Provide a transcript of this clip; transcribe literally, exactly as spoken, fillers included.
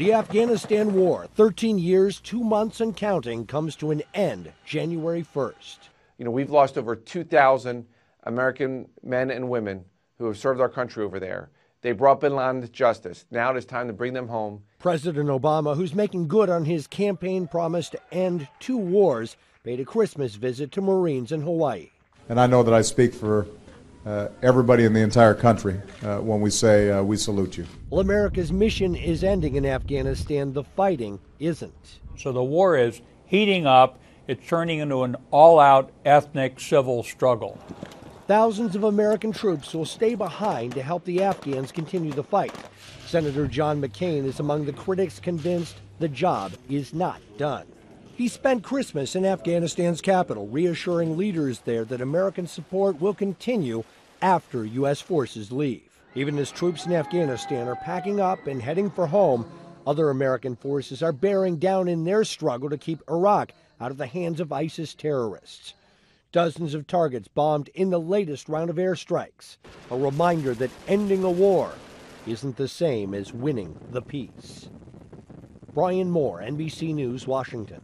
The Afghanistan war, thirteen years, two months and counting, comes to an end January first. You know, we've lost over two thousand American men and women who have served our country over there. They brought Bin Laden to justice. Now it is time to bring them home. President Obama, who's making good on his campaign promise to end two wars, paid a Christmas visit to Marines in Hawaii. And I know that I speak for uh, everybody in the entire country uh, when we say uh, we salute you. Well, America's mission is ending in Afghanistan. The fighting isn't. So the war is heating up. It's turning into an all-out ethnic civil struggle. Thousands of American troops will stay behind to help the Afghans continue the fight. Senator John McCain is among the critics convinced the job is not done. He spent Christmas in Afghanistan's capital, reassuring leaders there that American support will continue after U S forces leave. Even as troops in Afghanistan are packing up and heading for home, other American forces are bearing down in their struggle to keep Iraq out of the hands of ISIS terrorists. Dozens of targets bombed in the latest round of airstrikes. A reminder that ending a war isn't the same as winning the peace. Brian Moore, N B C News, Washington.